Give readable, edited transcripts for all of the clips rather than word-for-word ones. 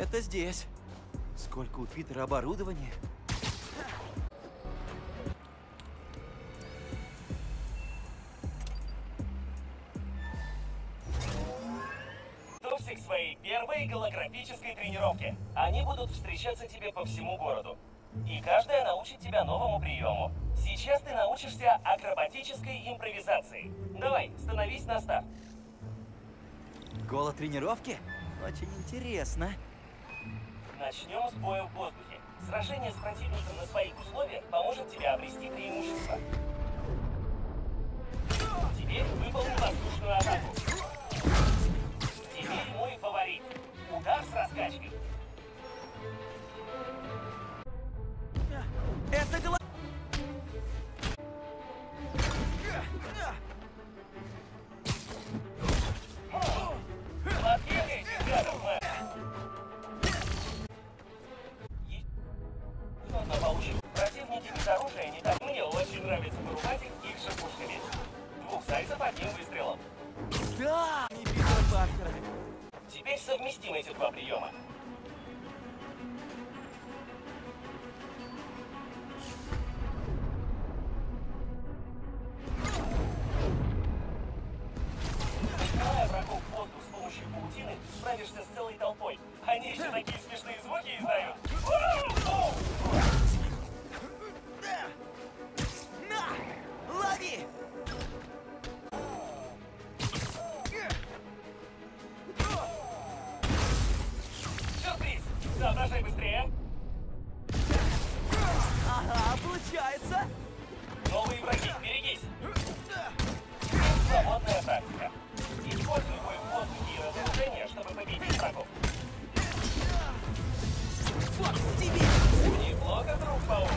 Это здесь. Сколько у Питера оборудования? Тусик своей первой голографической тренировки. Они будут встречаться тебе по всему городу. И каждая научит тебя новому приему. Сейчас ты научишься акробатической импровизации. Давай, становись на старт. Голотренировки? Очень интересно. Начнем с боя в воздухе. Сражение с противником на своих условиях поможет тебе обрести преимущество. Теперь выполни воздушную атаку. Теперь мой фаворит. Удар с раскачкой. Это голова! Противники без оружия не так. Мне очень нравится порубать их же пушками. Двух зайцев одним выстрелом. Да! Не Питер Паркера. Теперь совместим эти два приема. Поднимая врагов в воздух с помощью паутины, справишься с целой толпой. Они еще такие смешные звуки издают. На! Лови! Сюрприз! Соображай быстрее! Ага, получается! Новые враги, берегись! Свободная тактика. Используй бой в воздухе и разрушение, чтобы победить врагов. Фокс тебе! Неплохо, друг паук!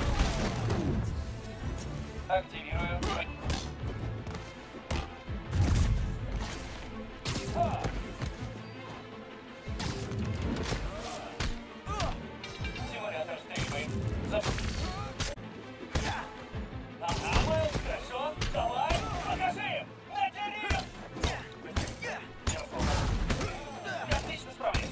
Активирую. Симулятор стрельбы. Давай, хорошо. Давай, покажи. Натери. Отлично справляйся.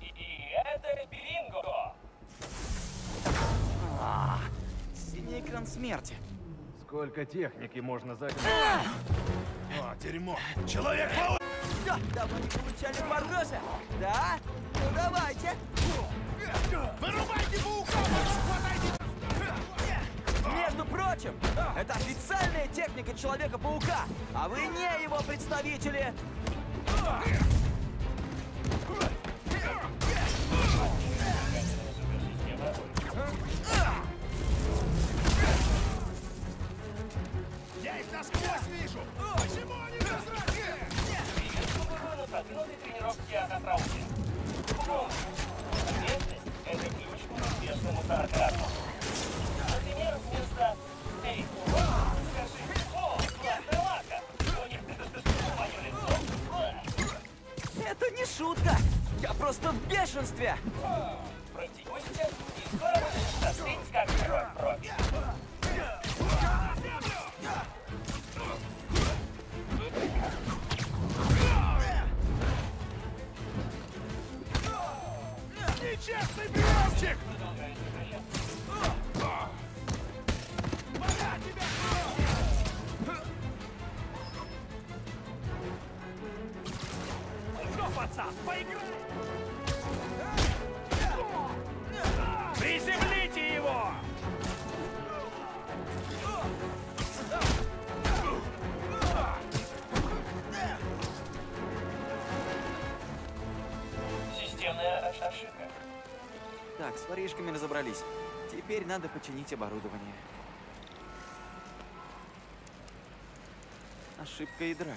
И это бинго. Синий экран смерти. Сколько техники можно загнать? О, дерьмо! Человек-паук! Все, давно не получали мороза! Да? Ну давайте! Вырубайте паука! Между прочим, это официальная техника Человека-паука, а вы не его представители! Я их насквозь вижу! Почему они безразличны? Приветствую продвинутой тренировки от отравки. Ответственность – это ключ к успешному сарказму. Например, вместо «Эй, ура!» скажи «О, классная лака!» У них мое лицо. Это не шутка! Я просто в бешенстве! Практикуйся и скоро будешь застыть, как кровь. Нечестный приемчик! Моя тебя! Ну, пацан, поиграй! Приземлите его! Системная ошибка. Так, с воришками разобрались. Теперь надо починить оборудование. Ошибка ядра.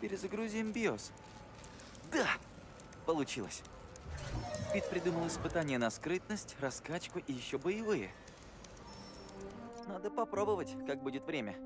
Перезагрузим BIOS. Да! Получилось. Пит придумал испытания на скрытность, раскачку и еще боевые. Надо попробовать, как будет время.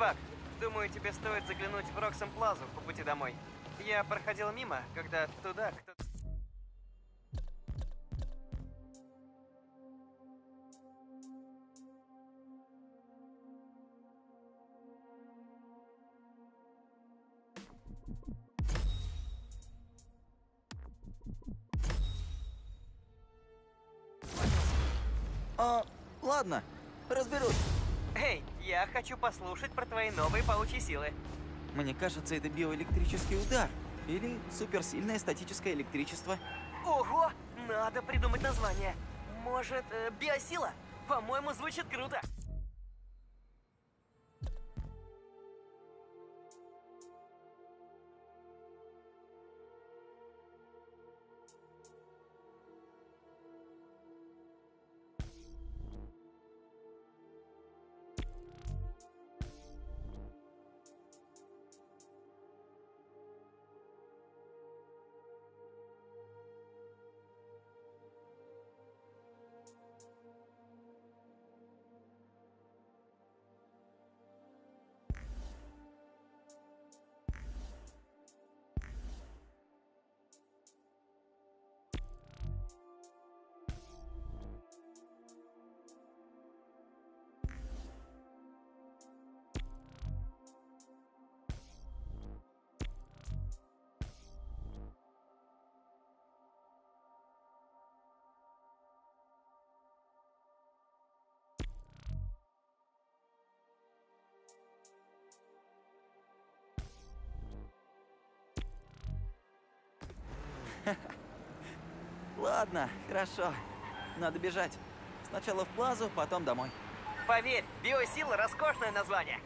Чувак, думаю, тебе стоит заглянуть в Роксон Плазу по пути домой. Я проходил мимо, когда туда кто-то... Ладно, разберусь. Эй, я хочу послушать про твои новые паучьи силы. Мне кажется, это биоэлектрический удар. Или суперсильное статическое электричество. Ого, надо придумать название. Может, биосила? По-моему, звучит круто. Ладно, хорошо. Надо бежать. Сначала в плазу, потом домой. Поверь, биосила — роскошное название.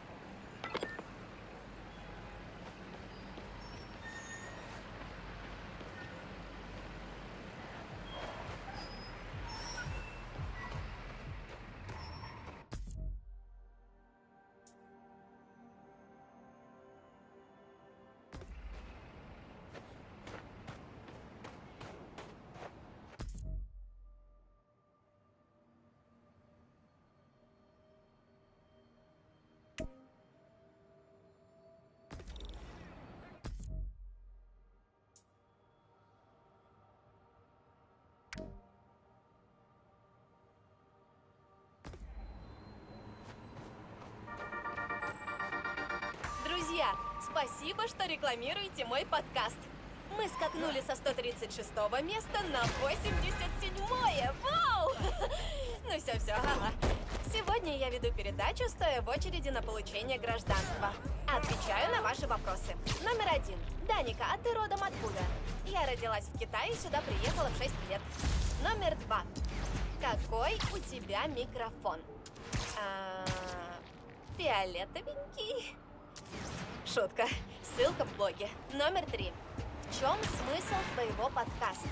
Спасибо, что рекламируете мой подкаст. Мы скакнули со 136-го места на 87-е. Вау! Ну все-все, ага. Сегодня я веду передачу, стоя в очереди на получение гражданства. Отвечаю на ваши вопросы. Номер 1. Даника, а ты родом откуда? Я родилась в Китае и сюда приехала в 6 лет. Номер 2. Какой у тебя микрофон? Фиолетовенький. Шутка. Ссылка в блоге. Номер 3. В чем смысл твоего подкаста?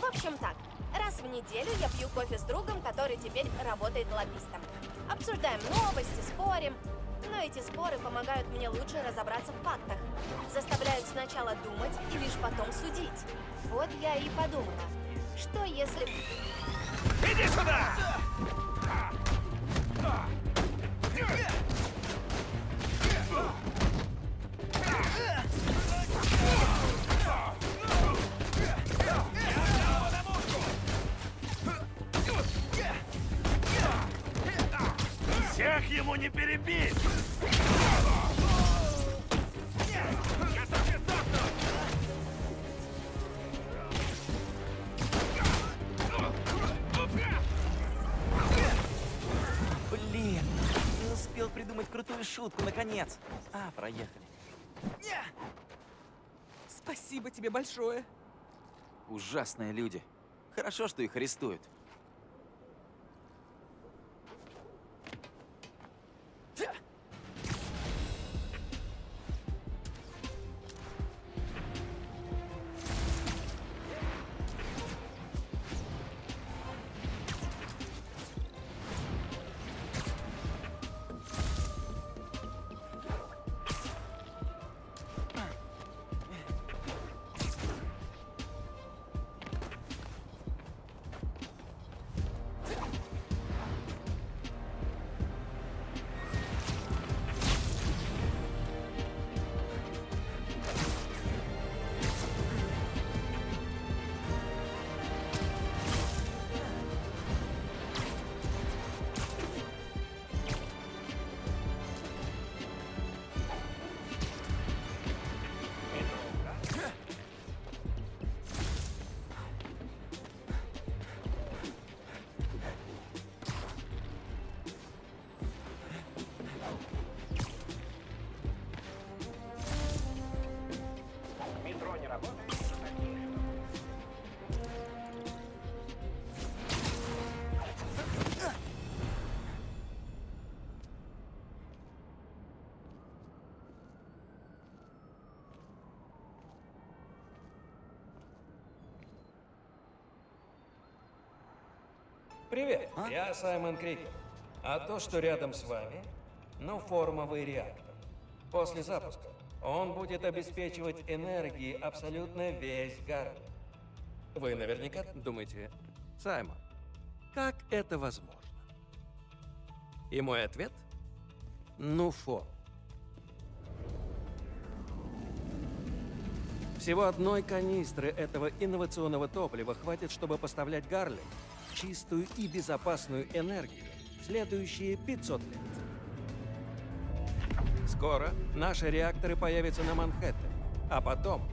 В общем так, раз в неделю я пью кофе с другом, который теперь работает лоббистом. Обсуждаем новости, спорим. Но эти споры помогают мне лучше разобраться в фактах. Заставляют сначала думать и лишь потом судить. Вот я и подумала. Что если... Иди сюда! Всех ему не перебить! Блин, не успел придумать крутую шутку, наконец. Проехали. Спасибо тебе большое. Ужасные люди. Хорошо, что их арестуют. Привет, я Саймон Крикер. А то, что рядом с вами, НуФормовый реактор. После запуска он будет обеспечивать энергией абсолютно весь город. Вы наверняка думаете, Саймон, как это возможно? И мой ответ – НуФорм. Всего одной канистры этого инновационного топлива хватит, чтобы поставлять Гарлему чистую и безопасную энергию следующие 500 лет. Скоро наши реакторы появятся на Манхэттене, а потом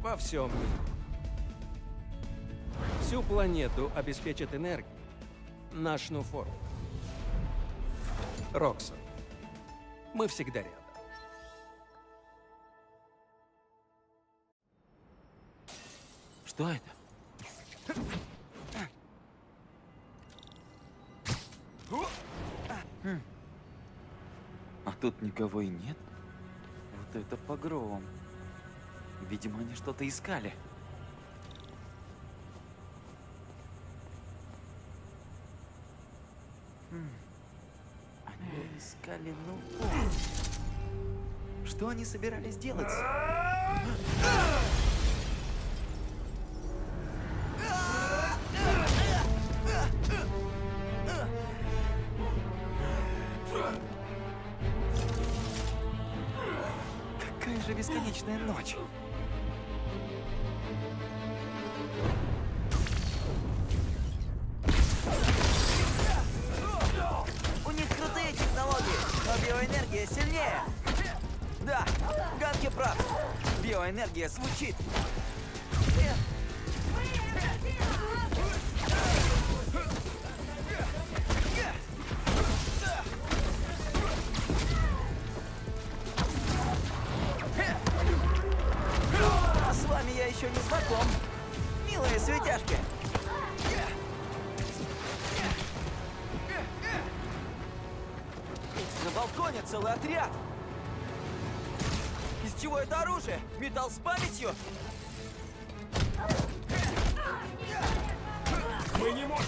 во всем мире. Всю планету обеспечит энергией наш НуФорм Роксон. Мы всегда рядом. Что это? А тут никого и нет. Вот это погром. Видимо, они что-то искали. Они искали, ну... Что они собирались делать? Бесконечная ночь. У них крутые технологии, но биоэнергия сильнее. Да, Ганки прав. Биоэнергия звучит. Не знаком. Милые светяшки. На балконе целый отряд. Из чего это оружие? Металл с памятью? Мы не можем.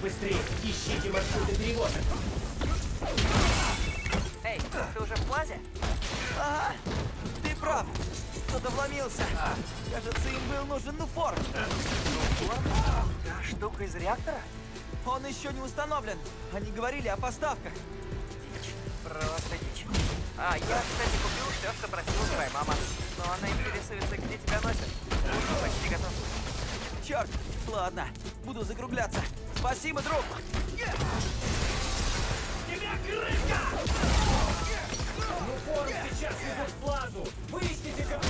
Быстрее, ищите маршруты перевозок. Эй, ты уже в плазе? Ага, ты прав. Кто-то вломился. Кажется, им был нужен НуФорм. Да, штука из реактора? Он еще не установлен. Они говорили о поставках. Дичь. Просто дичь. Я, кстати, купил все, что просила твоя мама. Но она интересуется, где тебя носят. Уже почти готов. Черт, ладно, буду закругляться. Спасибо, друг! Тебя крышка! НуФорм сейчас идут в плазу! Выясните, как...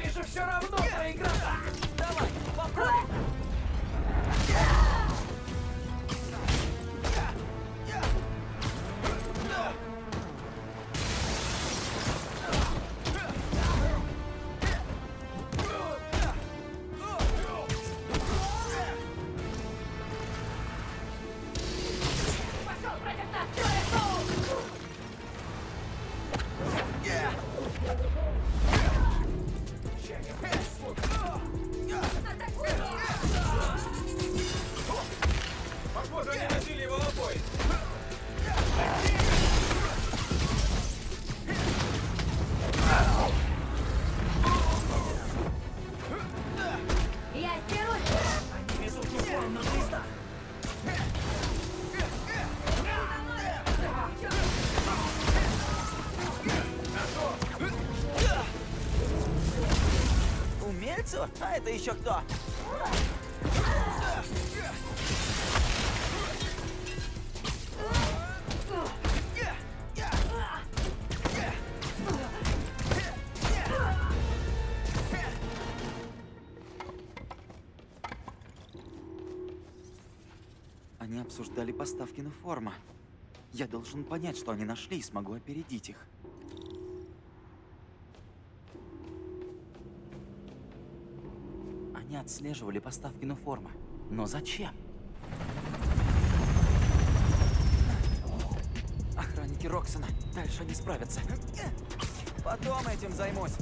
Ты же все равно проиграл! Давай, попробуй! крыльцо. А это еще кто? Они обсуждали поставки НуФорма. Я должен понять, что они нашли, и смогу опередить их. Они отслеживали поставки НуФорма. Но зачем? Охранники Роксона. Дальше они справятся. Потом этим займусь.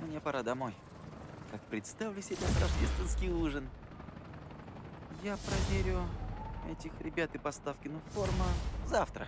Мне пора домой. Как представлю себе рождественский ужин. Я проверю этих ребят и поставки НуФорма завтра.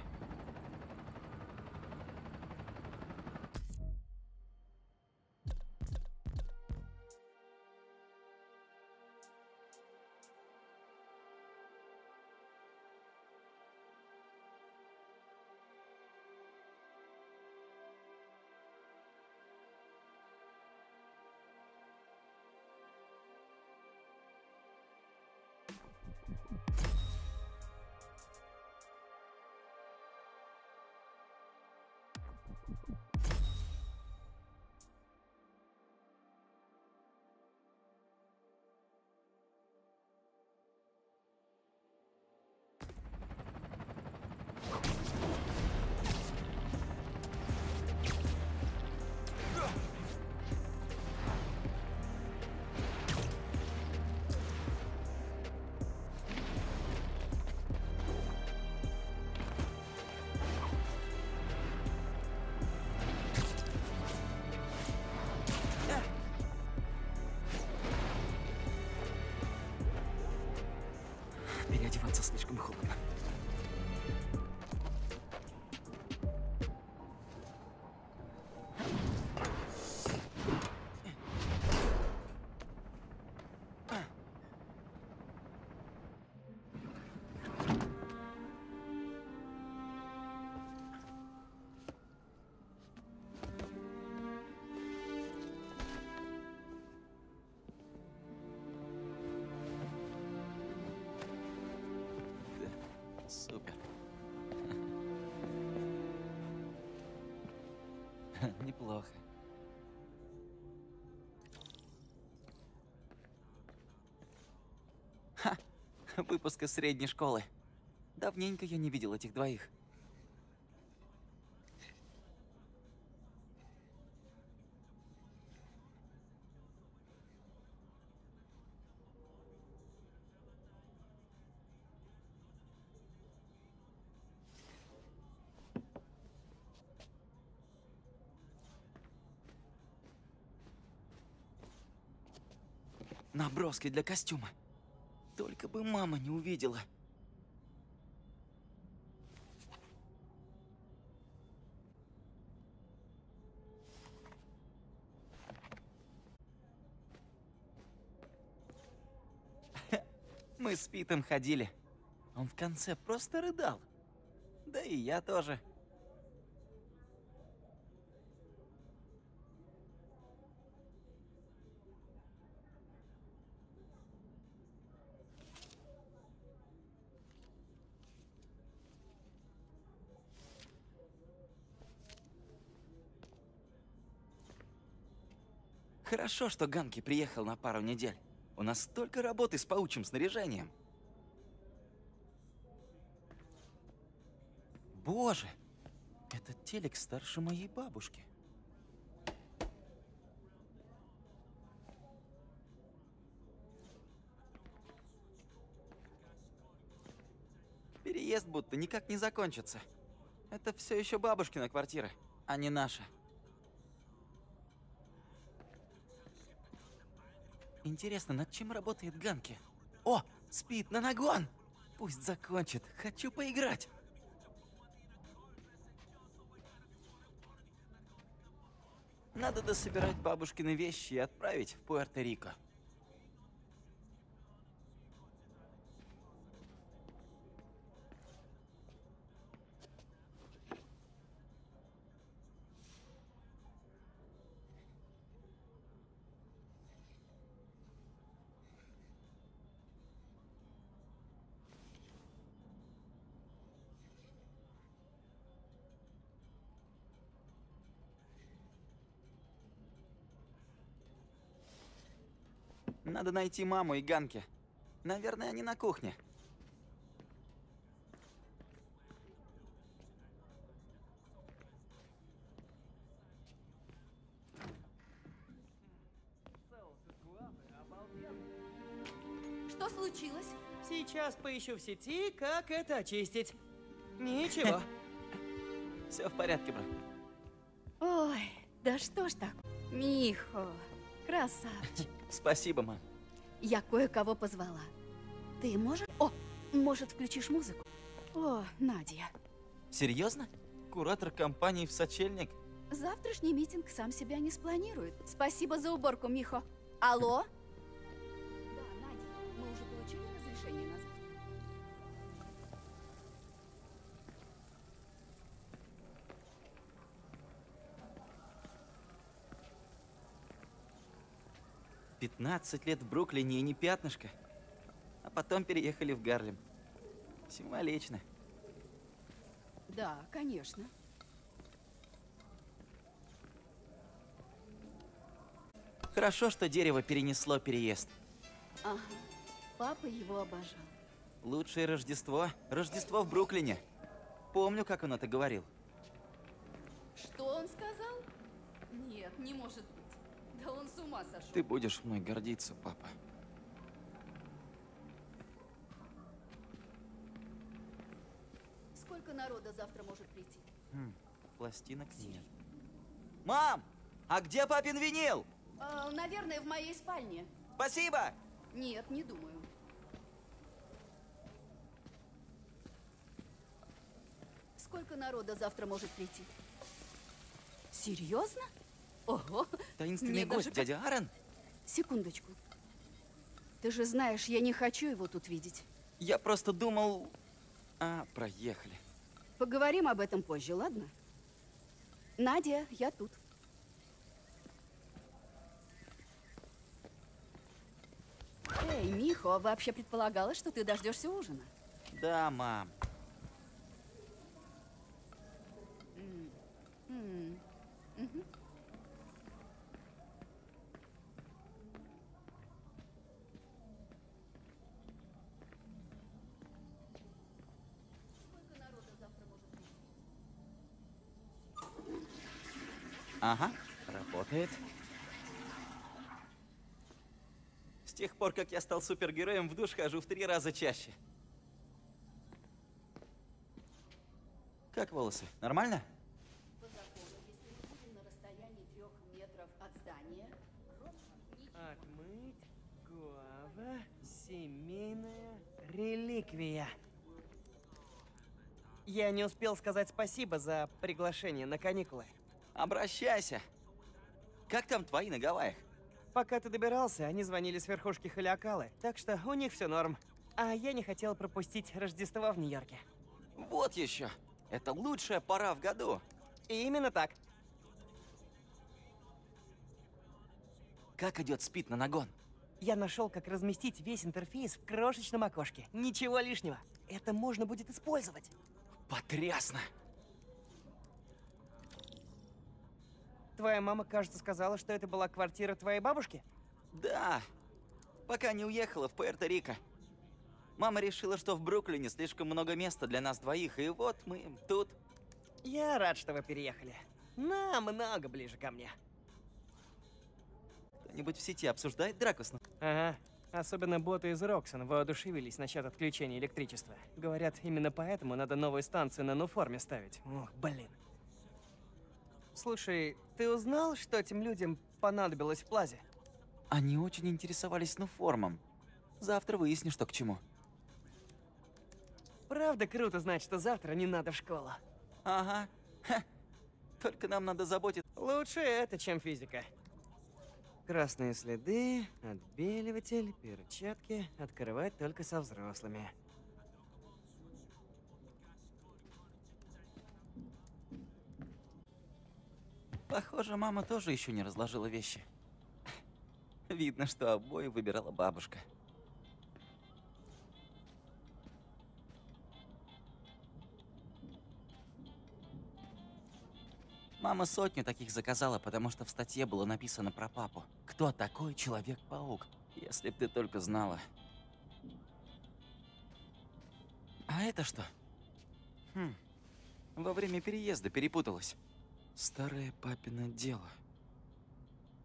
Слишком холодно. Супер. Неплохо. Ха! Выпуск из средней школы. Давненько я не видел этих двоих. Наброски для костюма. Только бы мама не увидела. Мы с Питом ходили. Он в конце просто рыдал. Да и я тоже. Хорошо, что Ганки приехал на пару недель. У нас столько работы с паучьим снаряжением. Боже, этот телек старше моей бабушки. Переезд будто никак не закончится. Это все еще бабушкина квартира, а не наша. Интересно, над чем работает Ганки? О, спит на нагон! Пусть закончит, хочу поиграть! Надо дособирать бабушкины вещи и отправить в Пуэрто-Рико. Надо найти маму и Ганки. Наверное, они на кухне. Что случилось? Сейчас поищу в сети, как это очистить. Ничего. Все в порядке, брат. Ой, да что ж так? Михо, красавчик. Спасибо, мам. Я кое-кого позвала. Ты можешь... О, может, включишь музыку? О, Надя. Серьезно? Куратор компании в сочельник? Завтрашний митинг сам себя не спланирует. Спасибо за уборку, Михо. Алло? Да, Надя, мы уже получили разрешение на завтра. «15 лет в Бруклине и не пятнышко». А потом переехали в Гарлем. Символично. Да, конечно. Хорошо, что дерево перенесло переезд. Ага. Папа его обожал. Лучшее Рождество. Рождество в Бруклине. Помню, как он это говорил. Что он сказал? Нет, не может быть. Да он с ума сошел. Ты будешь мной гордиться, папа. Сколько народа завтра может прийти? Пластинок нет. Мам, а где папин винил? Наверное, в моей спальне. Спасибо! Нет, не думаю. Сколько народа завтра может прийти? Серьезно? Ого! Таинственный гость, дядя Аарон. Секундочку. Ты же знаешь, я не хочу его тут видеть. Я просто думал... А, проехали. Поговорим об этом позже, ладно? Надя, я тут. Эй, Михо, вообще предполагалось, что ты дождешься ужина? Да, мам. Ага, работает. С тех пор, как я стал супергероем, в душ хожу в 3 раза чаще. Как волосы? Нормально? По закону, если мы будем на расстоянии 3 метров от здания, отмыть гуава, семейная реликвия. Я не успел сказать спасибо за приглашение на каникулы. Обращайся. Как там твои на Гавайях? Пока ты добирался, они звонили с верхушки Халеакалы, так что у них все норм. А я не хотел пропустить Рождество в Нью-Йорке. Вот еще. Это лучшая пора в году. Именно так. Как идет спид на нагон? Я нашел, как разместить весь интерфейс в крошечном окошке. Ничего лишнего. Это можно будет использовать. Потрясно. Твоя мама, кажется, сказала, что это была квартира твоей бабушки? Да, пока не уехала в Пуэрто-Рико. Мама решила, что в Бруклине слишком много места для нас двоих, и вот мы тут. Я рад, что вы переехали. Намного ближе ко мне. Кто-нибудь в сети обсуждает Дракусну? Ага, особенно боты из Роксон воодушевились насчет отключения электричества. Говорят, именно поэтому надо новую станцию на НуФорме ставить. Ох, блин. Слушай, ты узнал, что этим людям понадобилось в Плазе? Они очень интересовались НуФормом. Завтра выяснишь, что к чему. Правда круто знать, что завтра не надо в школу. Ага. Ха. Только нам надо заботиться. Лучше это, чем физика. Красные следы, отбеливатель, перчатки. Открывать только со взрослыми. Похоже, мама тоже еще не разложила вещи. Видно, что обои выбирала бабушка. Мама 100 таких заказала, потому что в статье было написано про папу. Кто такой Человек-паук? Если б ты только знала. А это что? Во время переезда перепуталась. Старое папино дело.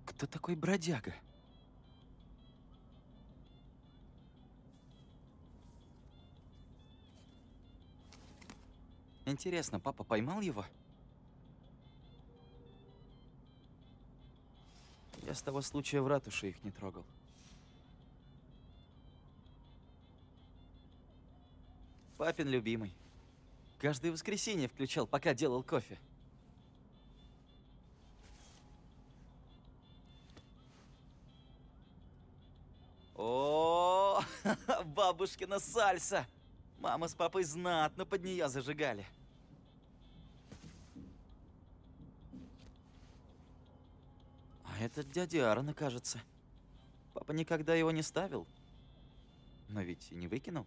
Кто такой бродяга? Интересно, папа поймал его? Я с того случая в ратуше их не трогал. Папин любимый. Каждое воскресенье включал, пока делал кофе. О, бабушкина сальса! Мама с папой знатно под нее зажигали. А это дядя Аарона, кажется. Папа никогда его не ставил. Но ведь и не выкинул.